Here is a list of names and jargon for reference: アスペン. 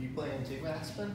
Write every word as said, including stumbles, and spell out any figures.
You playing too, Aspen?